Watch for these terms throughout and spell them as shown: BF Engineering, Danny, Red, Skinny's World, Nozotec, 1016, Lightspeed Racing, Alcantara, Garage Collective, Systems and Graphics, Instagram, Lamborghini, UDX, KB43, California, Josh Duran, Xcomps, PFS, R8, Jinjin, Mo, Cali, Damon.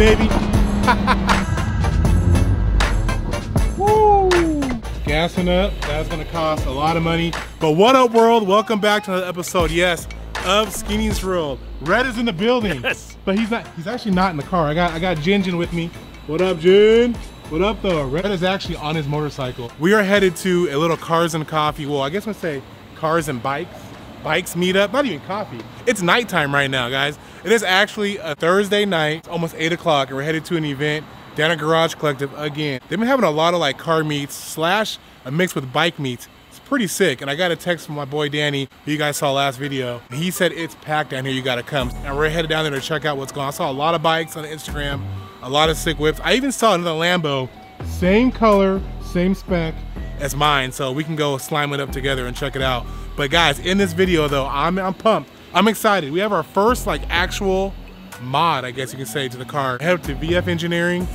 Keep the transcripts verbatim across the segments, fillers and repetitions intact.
baby. Woo! Gassing up. That's gonna cost a lot of money. But what up, world? Welcome back to another episode. Yes, of Skinny's World. Red is in the building, yes. But he's not. He's actually not in the car. I got I got Jinjin with me. What up, Jin? What up, though? Red is actually on his motorcycle. We are headed to a little cars and coffee. Well, I guess we'll say cars and bikes. Bikes meet up, not even coffee. It's nighttime right now, guys. It is actually a Thursday night, it's almost eight o'clock, and we're headed to an event down at Garage Collective again. They've been having a lot of like car meets slash a mix with bike meets. It's pretty sick, and I got a text from my boy Danny, who you guys saw last video. He said it's packed down here, you gotta come. And we're headed down there to check out what's going on. I saw a lot of bikes on Instagram, a lot of sick whips. I even saw another Lambo, same color, same spec as mine, so we can go slime it up together and check it out. But guys, in this video though, I'm, I'm pumped. I'm excited. We have our first like actual mod, I guess you can say, to the car. Head up to V F Engineering.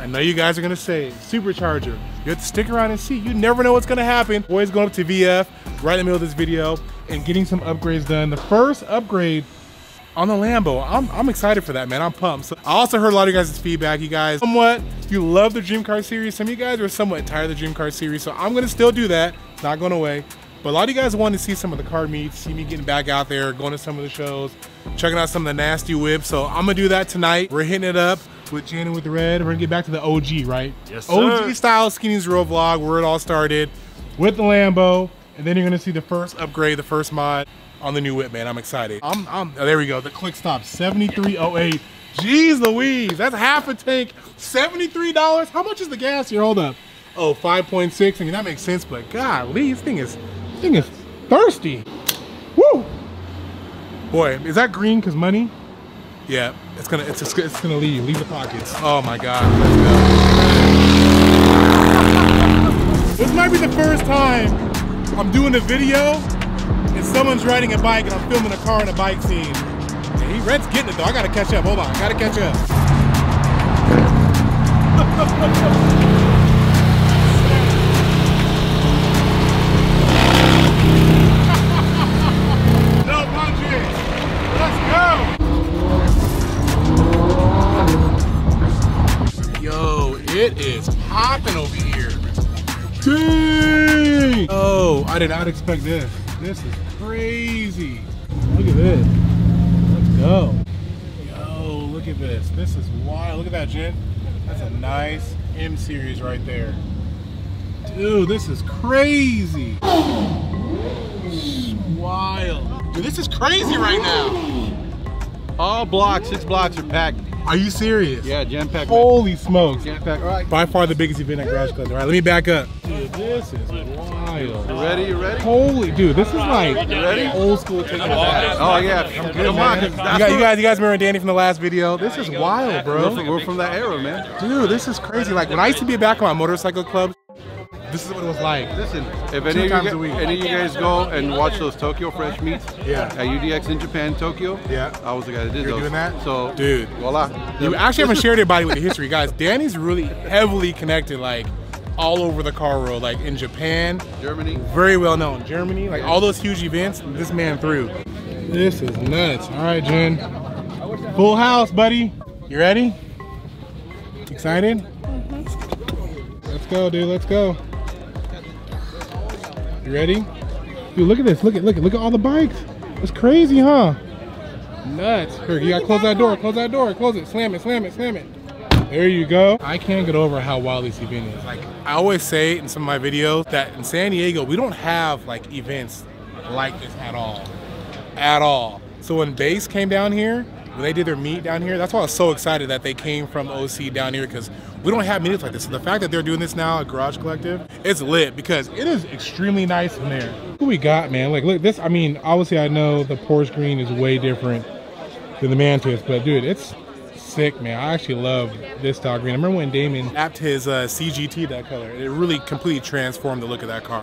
I know you guys are gonna say it. Supercharger. You have to stick around and see. You never know what's gonna happen. Boys going up to V F right in the middle of this video and getting some upgrades done. The first upgrade on the Lambo. I'm, I'm excited for that, man. I'm pumped. So, I also heard a lot of you guys' feedback. You guys, somewhat, you love the Dream Car series. Some of you guys are somewhat tired of the Dream Car series, so I'm gonna still do that. It's not going away. But a lot of you guys wanted to see some of the car meets, see me getting back out there, going to some of the shows, checking out some of the nasty whips. So I'm gonna do that tonight. We're hitting it up with Jan and with Red. We're gonna get back to the O G, right? Yes, sir. O G style Skinny's World vlog, where it all started with the Lambo. And then you're gonna see the first upgrade, the first mod on the new whip, man. I'm excited. I'm, I'm oh, there we go. The quick stop, seventy-three oh eight. Jeez Louise, that's half a tank, seventy-three dollars. How much is the gas here? Hold up. Oh, five point six. I mean, that makes sense, but golly, this thing is, this thing is thirsty. Woo! Boy, is that green? Cause money? Yeah, it's gonna, it's, it's, it's gonna leave. Leave the pockets. Oh my God. Let's go. This might be the first time I'm doing a video and someone's riding a bike and I'm filming a car and a bike scene. He Red's getting it though. I gotta catch up. Hold on, I gotta catch up. No punches. Let's go. Yo, it is popping over here. Dang! Oh, I did not expect this. This is crazy. Look at this. Let's go. Yo, look at this. This is wild. Look at that, Jen. That's a nice M series right there. Dude, this is crazy. Wild. Dude, this is crazy right now. All blocks, six blocks are packed. Are you serious? Yeah, jam packed. Holy smokes. Jam packed. All right. By far the biggest event at Garage Collective. All right, let me back up. Dude, this is wild. You ready? You ready? Holy, dude, this is like ready? Old school taking a walk. Oh, yeah. I'm good, man. You guys, you guys, you guys remember Danny from the last video? This is wild, bro. We're from that era, man. Dude, this is crazy. Like, when I used to be back in my motorcycle club, this is what it was like. Listen, if any, of you, guys, any of you guys go and watch those Tokyo Fresh meets yeah. at U D X in Japan, Tokyo, yeah, I was the guy that did You're those. Doing that? So, dude, voila. You actually haven't shared your body with the history, guys. Danny's really heavily connected, like all over the car world, like in Japan, Germany, very well known. Germany, like all those huge events, this man threw. This is nuts. All right, Jen, full house, buddy. You ready? Excited? Mm-hmm. Let's go, dude. Let's go. You ready? Dude, look at this. Look at look at look at all the bikes. It's crazy, huh? Nuts. Here, you gotta close that door. Close that door. Close it. Slam it. Slam it. Slam it. There you go. I can't get over how wild this event is. Like I always say in some of my videos that in San Diego we don't have like events like this at all, at all. So when Base came down here, when they did their meet down here, that's why I was so excited that they came from O C down here because we don't have meetings like this. So the fact that they're doing this now at Garage Collective, it's lit because it is extremely nice in there. Who we got, man? Like, look, this, I mean, obviously I know the Porsche green is way different than the Mantis, but dude, it's sick, man. I actually love this style green. I remember when Damon apped his uh, C G T that color. It really completely transformed the look of that car.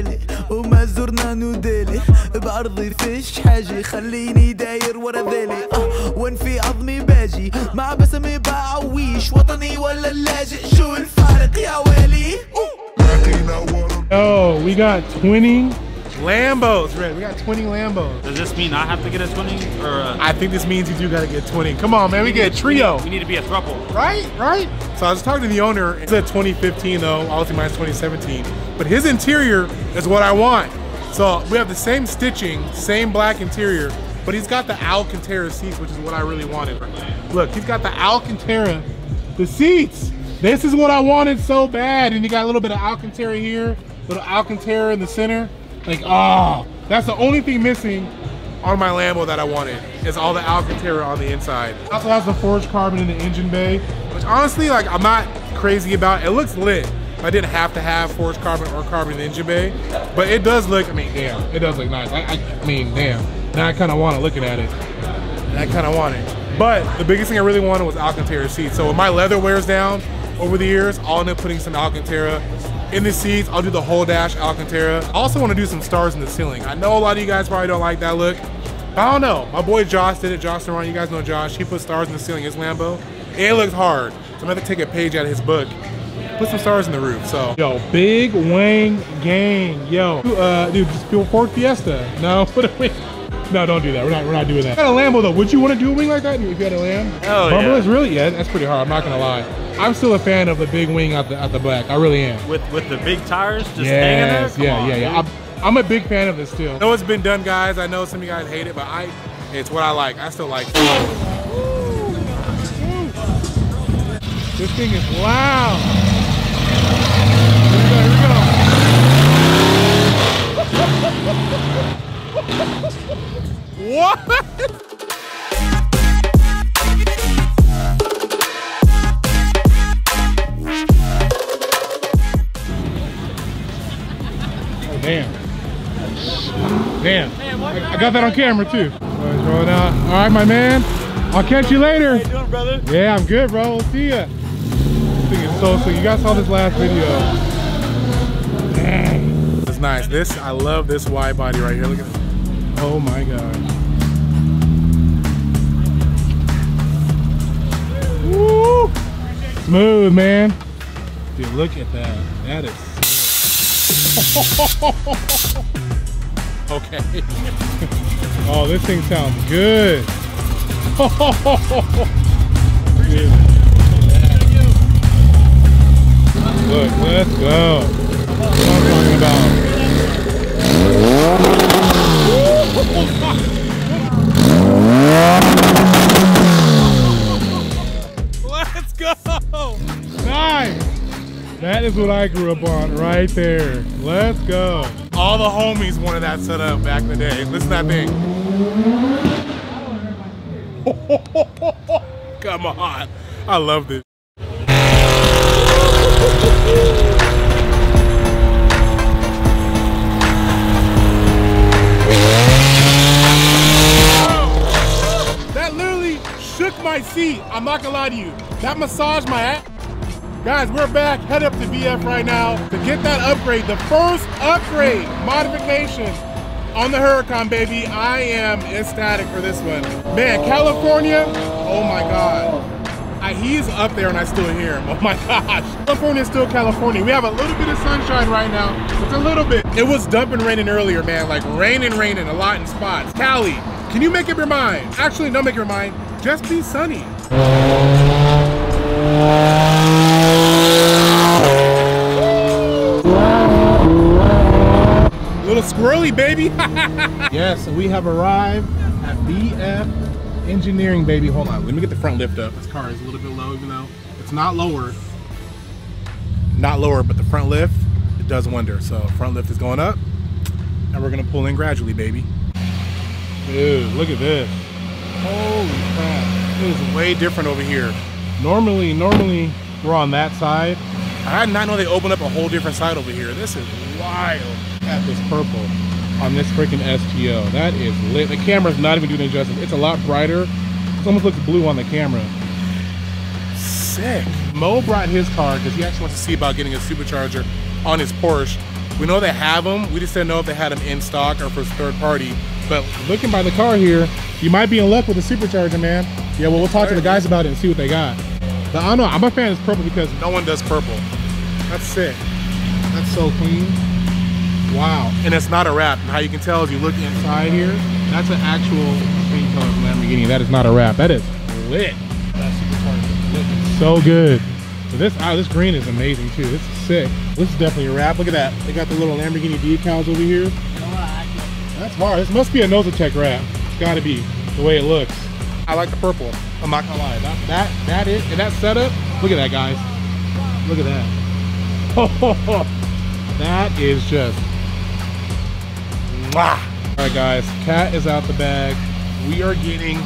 الليلة وما زرنا نديلة بأرضي فيش حاجة خليني داير ورا ذيلة أه وين في عظمي باجي مع بسمي بعويش وطني ولا اللاجئ شو الفارق يا ويلي Oh, we got twenty Lambos, Red. We got twenty Lambos. Does this mean I have to get a twenty? Or a... I think this means you do gotta get twenty. Come on, man. We, we get a trio. We need to be a throuple. Right, right. So I was talking to the owner. It's a twenty fifteen though, obviously mine's twenty seventeen. But his interior is what I want. So we have the same stitching, same black interior, but he's got the Alcantara seats, which is what I really wanted. Look, he's got the Alcantara, the seats. This is what I wanted so bad. And you got a little bit of Alcantara here, a little Alcantara in the center. Like, oh, that's the only thing missing on my Lambo that I wanted is all the Alcantara on the inside. It also has the forged carbon in the engine bay, which honestly, like, I'm not crazy about. It looks lit. I didn't have to have forged carbon or carbon in the engine bay, but it does look, I mean, damn, it does look nice. I, I, I mean, damn, now I kind of want to looking at it. And I kind of want it. But the biggest thing I really wanted was Alcantara seats. So when my leather wears down over the years, I'll end up putting some Alcantara in the seats. I'll do the whole dash Alcantara. I also want to do some stars in the ceiling. I know a lot of you guys probably don't like that look. I don't know. My boy Josh did it. Josh Duran, you guys know Josh. He put stars in the ceiling, his Lambo. It looks hard. So I'm going to take a page out of his book. Put some stars in the roof, so. Yo, Big Wang Gang. Yo, uh, dude, just do a Ford Fiesta. No, what are we? No, don't do that. We're not, we're not doing that. I got a Lambo though. Would you want to do a wing like that if you had a Lamb? Hell yeah. Bumblers, really? Yeah, that's pretty hard. I'm not going to lie. I'm still a fan of the big wing out the out the black. I really am. With with the big tires just yes, hanging there? Come yeah, on, yeah, dude. yeah. I'm, I'm a big fan of this still. I know it's been done, guys. I know some of you guys hate it, but I it's what I like. I still like it. Ooh. This thing is loud. Here we go, here we go. What? Damn. Damn. I got that on camera too. All right, my man. I'll catch you later. How you doing, brother? Yeah, I'm good, bro. We'll see ya. This thing is so sick. You guys saw this last video. Dang. That's nice. This, I love this wide body right here. Look at this. Oh my God. Woo! Smooth, man. Dude, look at that. That is. Okay. Oh, this thing sounds good. Dude. Look, let's go. That's what I'm talking about. Let's go. Nice. That is what I grew up on right there. Let's go. All the homies wanted that set up back in the day. Listen to that thing. Come on. I love this. That literally shook my seat. I'm not gonna lie to you. That massaged my ass. Guys, we're back, head up to V F right now to get that upgrade, the first upgrade modification on the Huracan, baby. I am ecstatic for this one. Man, California, oh my God. I, he's up there and I still hear him, oh my gosh. California is still California. We have a little bit of sunshine right now, it's a little bit. It was dumping raining earlier, man, like raining, raining a lot in spots. Cali, can you make up your mind? Actually, don't make up your mind, just be sunny. Little squirrely, baby. Yes, we have arrived at B F Engineering, baby. Hold on, let me get the front lift up. This car is a little bit low, even though it's not lower. Not lower, but the front lift, it does wonder. So front lift is going up, and we're gonna pull in gradually, baby. Dude, look at this. Holy crap, it is way different over here. Normally, normally, we're on that side. I did not know they opened up a whole different side over here. This is wild. At this purple on this freaking S T O. That is lit. The camera's not even doing it justice. It's a lot brighter. It almost looks blue on the camera. Sick. Mo brought his car because he actually wants to see about getting a supercharger on his Porsche. We know they have them. We just didn't know if they had them in stock or for third party. But looking by the car here, you might be in luck with a supercharger, man. Yeah, well, we'll talk to the guys about it and see what they got. But I don't know, I'm a fan of this purple because no one does purple. That's sick. That's so clean. Wow. And it's not a wrap. And how you can tell is you look inside here, that's an actual paint color from Lamborghini. That is not a wrap. That is lit. That supercharger is lit. So good. So this, oh, this green is amazing too. This is sick. This is definitely a wrap. Look at that. They got the little Lamborghini decals over here. That's hard. This must be a Nozotec wrap. It's got to be the way it looks. I like the purple. I'm not gonna lie. That that that is and that setup. Look at that, guys. Look at that. Oh, that is just. Mwah. All right, guys. Cat is out the bag. We are getting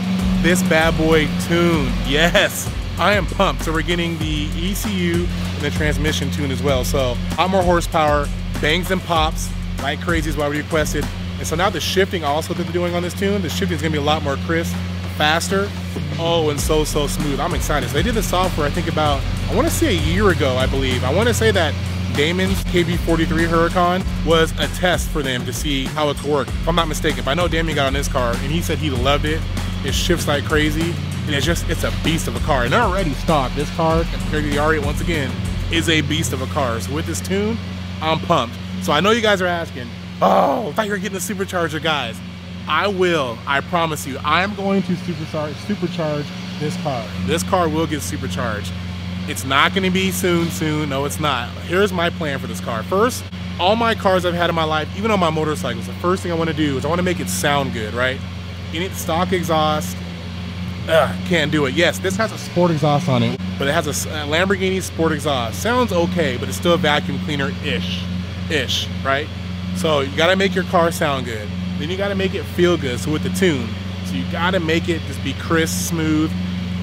this bad boy tuned. Yes, I am pumped. So we're getting the E C U and the transmission tuned as well. So a lot more horsepower, bangs and pops like crazy is why we requested. And so now the shifting also that they're doing on this tune, the shifting is gonna be a lot more crisp, faster, oh, and so, so smooth. I'm excited. So they did the software, I think about, I wanna say a year ago, I believe. I wanna say that Damon's K B forty-three Huracan was a test for them to see how it could work, if I'm not mistaken. But I know Damon got on this car and he said he loved it. It shifts like crazy, and it's just, it's a beast of a car. And they're already stock. This car, compared to the R eight, once again, is a beast of a car. So with this tune, I'm pumped. So I know you guys are asking, oh, I thought you were getting a supercharger, guys. I will, I promise you, I am going to supercharge, supercharge this car. This car will get supercharged. It's not gonna be soon, soon, no it's not. Here's my plan for this car. First, all my cars I've had in my life, even on my motorcycles, the first thing I wanna do is I wanna make it sound good, right? You need stock exhaust, ugh, can't do it. Yes, this has a sport exhaust on it, but it has a Lamborghini sport exhaust. Sounds okay, but it's still a vacuum cleaner-ish, ish, right? So you gotta make your car sound good. Then you gotta make it feel good, so with the tune. So you gotta make it just be crisp, smooth,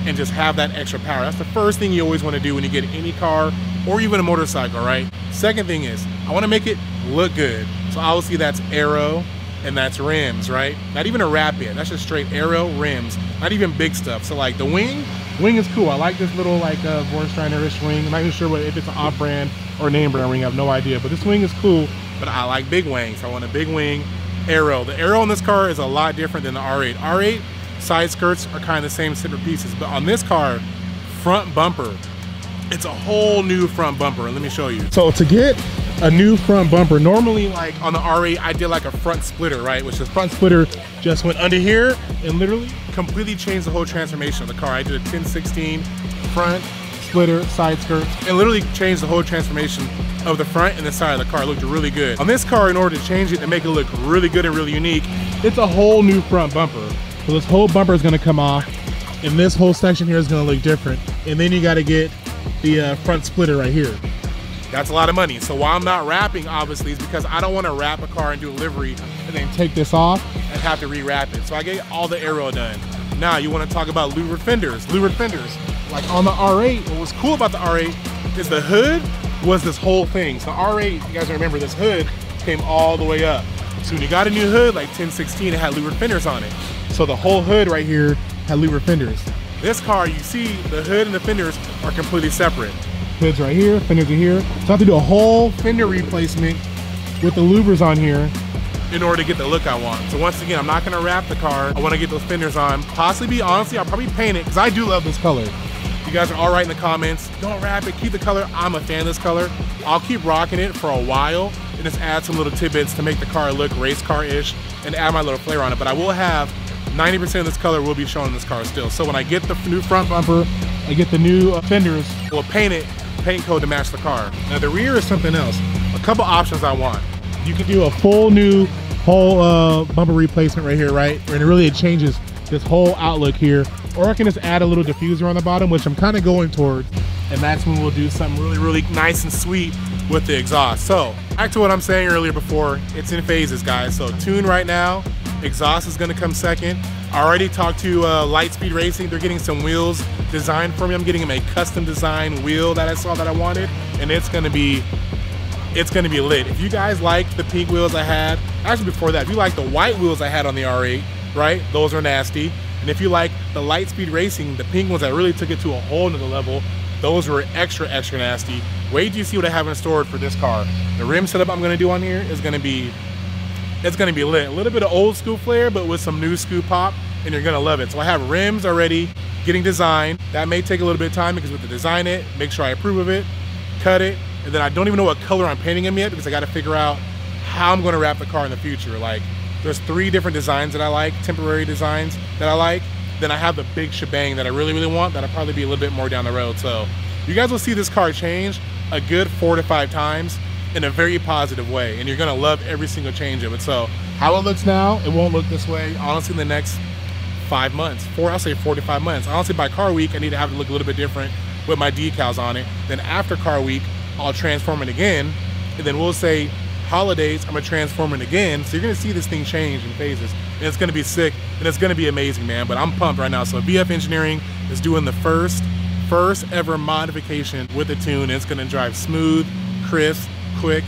and just have that extra power. That's the first thing you always wanna do when you get any car or even a motorcycle, right? Second thing is, I wanna make it look good. So obviously that's aero and that's rims, right? Not even a wrap yet, that's just straight aero, rims, not even big stuff. So like the wing, wing is cool. I like this little like uh, Vorstrainer-ish wing. I'm not even sure what, if it's an off-brand or name brand wing, I have no idea, but this wing is cool. But I like big wings. I want a big wing aero. The aero on this car is a lot different than the R eight. R eight side skirts are kind of the same center pieces, but on this car, front bumper, it's a whole new front bumper. And let me show you. So to get a new front bumper, normally like on the R eight, I did like a front splitter, right? Which the front splitter just went under here and literally completely changed the whole transformation of the car. I did a ten sixteen front splitter, side skirts, and literally changed the whole transformation of the front and the side of the car. It looked really good. On this car, in order to change it and make it look really good and really unique, it's a whole new front bumper. So this whole bumper is gonna come off and this whole section here is gonna look different. And then you gotta get the uh, front splitter right here. That's a lot of money. So why I'm not wrapping, obviously, is because I don't wanna wrap a car and do a livery and then take this off and have to re-wrap it. So I get all the aero done. Now you wanna talk about louvered fenders, louvered fenders. Like on the R eight, what was cool about the R eight is the hood was this whole thing. So R eight, you guys remember this hood came all the way up. So when you got a new hood, like ten sixteen, it had louvered fenders on it. So the whole hood right here had louvered fenders. This car, you see the hood and the fenders are completely separate. Hood's right here, fenders are here. So I have to do a whole fender replacement with the louvers on here in order to get the look I want. So once again, I'm not gonna wrap the car. I wanna get those fenders on. Possibly, honestly, I'll probably paint it because I do love this color. You guys are all right in the comments. Don't wrap it, keep the color. I'm a fan of this color. I'll keep rocking it for a while and just add some little tidbits to make the car look race car-ish and add my little flair on it. But I will have ninety percent of this color will be shown in this car still. So when I get the new front bumper, I get the new fenders, we'll paint it, paint code to match the car. Now the rear is something else. A couple options I want. You can do a full new whole uh, bumper replacement right here, right? And it really, it changes this whole outlook here. Or I can just add a little diffuser on the bottom, which I'm kind of going towards, and that's when we'll do something really, really nice and sweet with the exhaust. So back to what I'm saying earlier before, it's in phases, guys. So tune right now, exhaust is gonna come second. I already talked to uh, Lightspeed Racing. They're getting some wheels designed for me. I'm getting them a custom design wheel that I saw that I wanted, and it's gonna be, it's gonna be lit. If you guys like the pink wheels I had, actually before that, if you like the white wheels I had on the R eight, right, those are nasty. And if you like the Lightspeed Racing, the pink ones that really took it to a whole nother level, Those were extra, extra nasty. Wait till you see what I have in store for this car. The rim setup I'm gonna do on here is gonna be, it's gonna be lit. A little bit of old school flair, but with some new school pop, and you're gonna love it. So I have rims already getting designed. That may take a little bit of time because we have to design it, make sure I approve of it, cut it, and then I don't even know what color I'm painting them yet because I gotta figure out how I'm gonna wrap the car in the future. Like, there's three different designs that I like, temporary designs that I like. Then I have the big shebang that I really, really want that'll probably be a little bit more down the road. So you guys will see this car change a good four to five times in a very positive way, and you're gonna love every single change of it. So how it looks now, it won't look this way, honestly, in the next five months. Four, I'll say four to five months. Honestly, by car week, I need to have it look a little bit different with my decals on it. Then after car week, I'll transform it again, and then we'll say holidays, I'm gonna transform it again. So you're gonna see this thing change in phases, and it's gonna be sick, and it's gonna be amazing, man. But I'm pumped right now. So B F Engineering is doing the first first ever modification with the tune. It's gonna drive smooth, crisp, quick,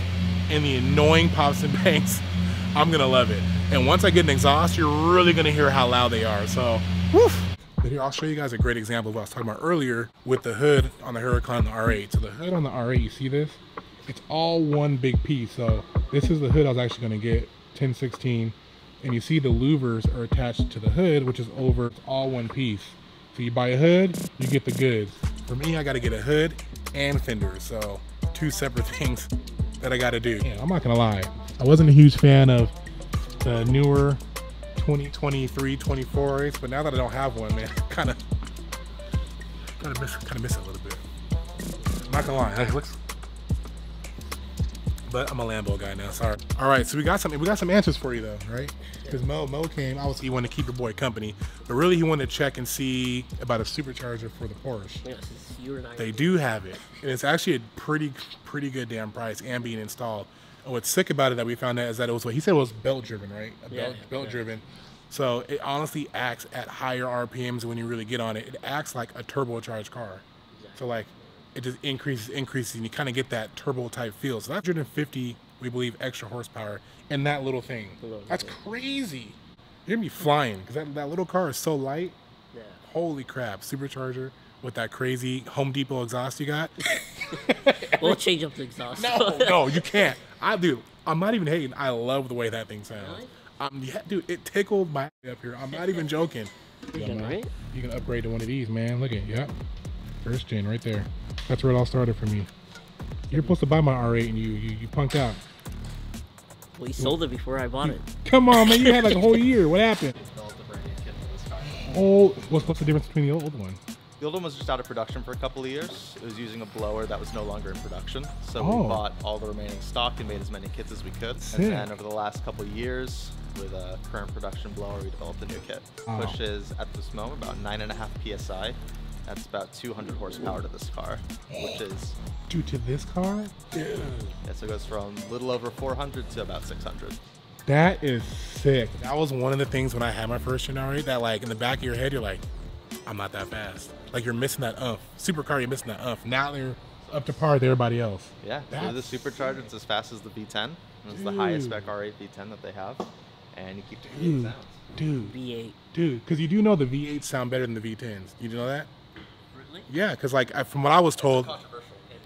and the annoying pops and bangs. I'm gonna love it. And once I get an exhaust, you're really gonna hear how loud they are. So woof. But here, I'll show you guys a great example of what I was talking about earlier with the hood on the Huracan and the R eight. So the hood on the R eight, you see this? It's all one big piece. So this is the hood I was actually gonna get, ten sixteen. And you see the louvers are attached to the hood, which is over, it's all one piece. So you buy a hood, you get the goods. For me, I gotta get a hood and fenders. So two separate things that I gotta do. Yeah, I'm not gonna lie, I wasn't a huge fan of the newer twenty twenty-three twenty-fours, but now that I don't have one, man, kind of, kind of miss, kind of miss it a little bit. I'm not gonna lie, it looks. But I'm a Lambo guy now, sorry. All right, so we got something. We got some answers for you though, right? Because Mo, Mo came, obviously he wanted to keep your boy company, but really he wanted to check and see about a supercharger for the Porsche. Yes, you and I. They do have it, and it's actually a pretty, pretty good damn price and being installed. And what's sick about it that we found out is that it was what he said it was belt driven, right? A yeah, belt, yeah, belt yeah. driven. So it honestly acts at higher R P Ms when you really get on it. It acts like a turbocharged car. Exactly. So like, it just increases, increases, and you kind of get that turbo type feel. So that's one hundred fifty, we believe, extra horsepower in that little thing. Little that's bit. Crazy. You're gonna be flying, because that, that little car is so light. Yeah. Holy crap, supercharger with that crazy Home Depot exhaust you got. We'll change up the exhaust. No, no, you can't. I do. I'm not even hating. I love the way that thing sounds. Really? Um, yeah, dude, it tickled my up here. I'm not even joking. You, you, can, right? You can upgrade to one of these, man. Look at it, yep. First gen right there. That's where it all started for me. You're supposed to buy my R eight and you you, you punked out. Well, you sold it before I bought you, it. Come on, man, you had like a whole year. What happened? Oh, what's, what's the difference between the old one? The old one was just out of production for a couple of years. It was using a blower that was no longer in production. So oh. we bought all the remaining stock and made as many kits as we could. Sick. And then over the last couple of years, with a current production blower, we developed a new kit. Wow. Which is at this moment about nine and a half P S I. That's about two hundred horsepower to this car, which is... Due to this car? Dude. Yeah, so it goes from a little over four hundred to about six hundred. That is sick. That was one of the things when I had my first gen R eight that like in the back of your head, you're like, I'm not that fast. Like you're missing that umph. Supercar, you're missing that umph. Now they're up to par with everybody else. Yeah, so the supercharger, it's as fast as the V ten. It's the highest spec R eight V ten that they have. And you keep doing V eight sounds. Dude, V eight. Dude, because you do know the V eights sound better than the V tens. You do know that? Yeah, because like I, from what I was told,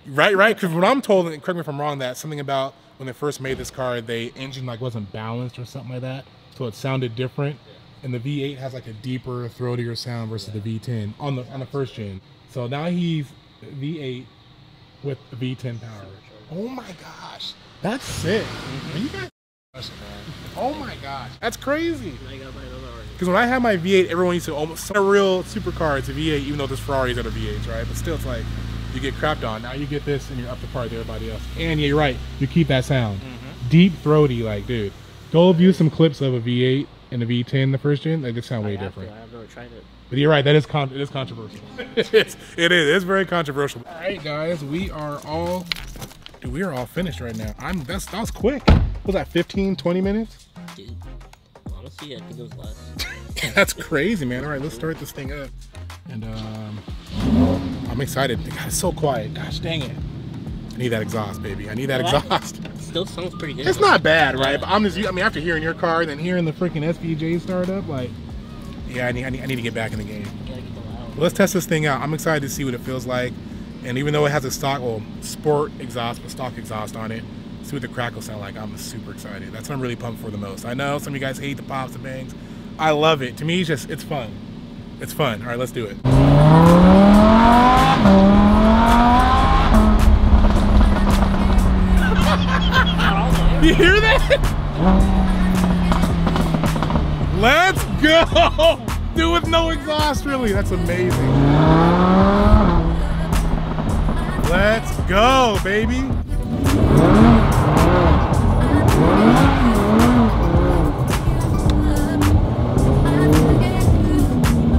right, right. Because what I'm told, and correct me if I'm wrong, that something about when they first made this car, the engine like wasn't balanced or something like that, so it sounded different. Yeah. And the V eight has like a deeper, throatier sound versus yeah. the V ten on the on the first gen. So now he's V eight with V ten power. Oh my gosh, that's sick. Mm-hmm. Are you guys? Oh my gosh, that's crazy. I got my Because when I had my V eight, everyone used to almost a real supercar. It's a V eight, even though there's Ferraris that are V eights, right? But still, it's like you get crapped on. Now you get this, and you're up to par with everybody else. And yeah, you're right. You keep that sound, mm-hmm. deep throaty, like dude. Go view some clips of a V eight and a V ten, the first gen. They just sound way I different. To. I have never tried it. But you're right. That is con it is controversial. it is. It is. It's very controversial. All right, guys. We are all. Dude, we are all finished right now. I'm. That's that was quick. What was that, fifteen, twenty minutes? Dude, honestly, I think it was less. That's crazy, man. All right, let's start this thing up. And um, I'm excited. God, it's so quiet. Gosh, dang it. I need that exhaust, baby. I need that well, exhaust. It still sounds pretty good. It's though. Not bad, right? Yeah. But I'm just, I mean, after hearing your car, then hearing the freaking S V J start up, like, yeah, I need, I need, I need to get back in the game. You gotta get the loud. Let's test this thing out. I'm excited to see what it feels like. And even though it has a stock, well, sport exhaust, but stock exhaust on it, see what the crackle sound like. I'm super excited. That's what I'm really pumped for the most. I know some of you guys hate the pops and bangs. I love it. To me, it's just, it's fun. It's fun. All right, let's do it. You hear that? Let's go! Dude, with no exhaust, really. That's amazing. Let's go, baby.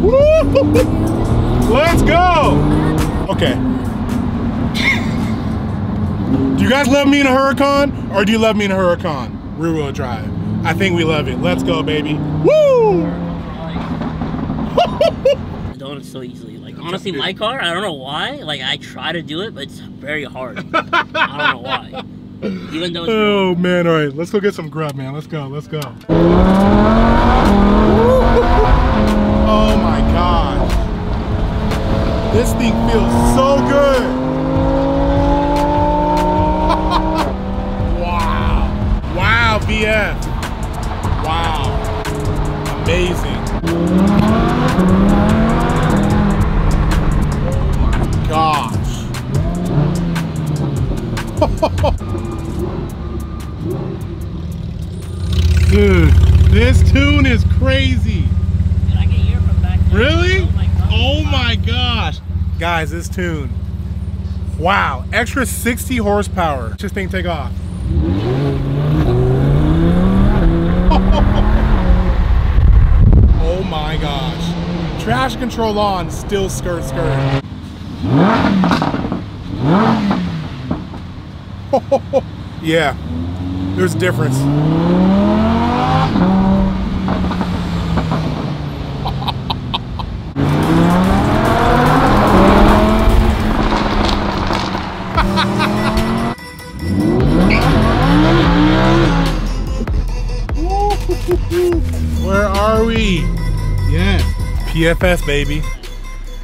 Woo! Let's go! Okay. Do you guys love me in a Huracan? Or do you love me in a Huracan? Rear wheel drive. I think we love it. Let's go, baby. Woo! Don't it so easily. Like honestly, my car, I don't know why. Like I try to do it, but it's very hard. I don't know why. Even though it's oh man, all right. Let's go get some grub, man. Let's go. Let's go. Woo! Oh my gosh. This thing feels so good. V F. Wow. Amazing. Oh my gosh. Dude, this tune is crazy. Dude, I can hear from back there. Really? Oh my gosh. Guys, this tune. Wow. Extra sixty horsepower. Watch this thing take off. Oh my gosh. Trash control on, still skirt skirt. Yeah, there's a difference. Where are we? Yes, P F S baby.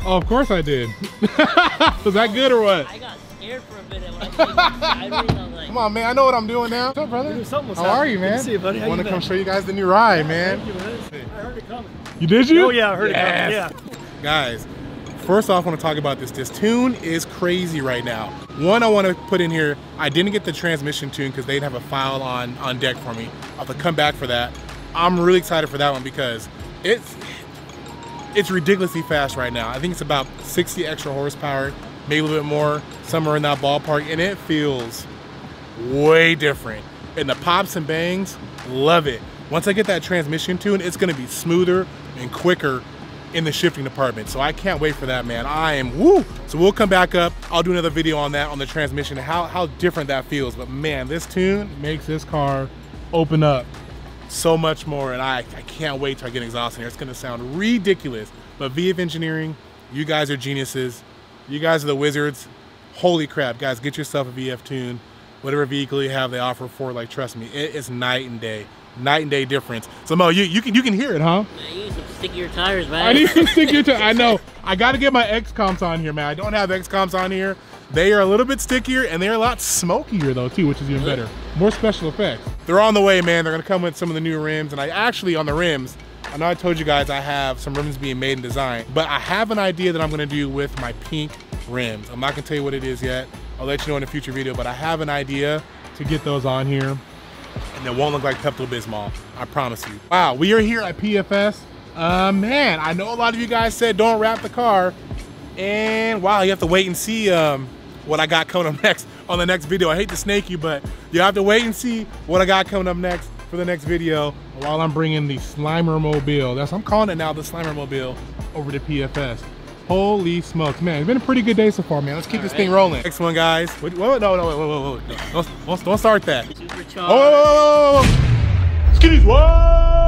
Oh, of course I did. Was that good or what? I got scared for a minute when I came inside. I was like, come on, man. I know what I'm doing now. What's up, brother? Dude, how happening. Are you, man? Good to see you, buddy. I want to come show you guys the new ride, yeah, man. Thank you, man. I heard it coming. You did you? Oh yeah, I heard yes. it coming. Yeah. Guys, first off, I want to talk about this. This tune is crazy right now. One, I want to put in here. I didn't get the transmission tune because they didn't have a file on on deck for me. I'll have to come back for that. I'm really excited for that one because it's it's ridiculously fast right now. I think it's about sixty extra horsepower, maybe a little bit more, somewhere in that ballpark, and it feels way different. And the pops and bangs, love it. Once I get that transmission tuned, it's gonna be smoother and quicker in the shifting department. So I can't wait for that, man. I am, woo! So we'll come back up. I'll do another video on that, on the transmission, how, how different that feels. But man, this tune makes this car open up so much more, and I, I can't wait till I get exhaust in here. It's gonna sound ridiculous. But V F Engineering, you guys are geniuses. You guys are the wizards. Holy crap, guys, get yourself a V F tune. Whatever vehicle you have, they offer for, like, trust me, it is night and day. Night and day difference. So Mo, you, you can you can hear it, huh? Man, you need some stickier tires, man. I need some stickier tires, I know. I gotta get my Xcomps on here, man. I don't have Xcomps on here. They are a little bit stickier, and they're a lot smokier though too, which is even better. More special effects. They're on the way, man. They're gonna come with some of the new rims, and I actually, on the rims, I know I told you guys I have some rims being made and designed, but I have an idea that I'm gonna do with my pink rims. I'm not gonna tell you what it is yet. I'll let you know in a future video, but I have an idea to get those on here, and it won't look like Pepto-Bismol, I promise you. Wow, we are here at P F S. Uh, man, I know a lot of you guys said don't wrap the car, and wow, you have to wait and see um, what I got coming up next on the next video. I hate to snake you, but you have to wait and see what I got coming up next for the next video while I'm bringing the Slimer Mobile. That's, I'm calling it now, the Slimer Mobile, over to P F S. Holy smokes, man, it's been a pretty good day so far, man. Let's keep all this right. thing rolling. Next one, guys. Wait, wait, no, no, wait, wait, wait, wait. Don't, don't start that. Supercharged. Oh, Skinny's World!